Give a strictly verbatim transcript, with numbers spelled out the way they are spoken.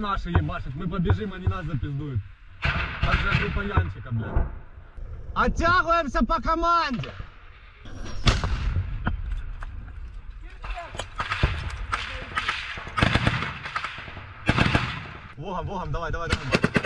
наши ебашат, мы побежим, они нас запиздуют. Как же они по Янчика, блядь. Оттягиваемся по команде. Вогом, вогом, давай, давай, давай.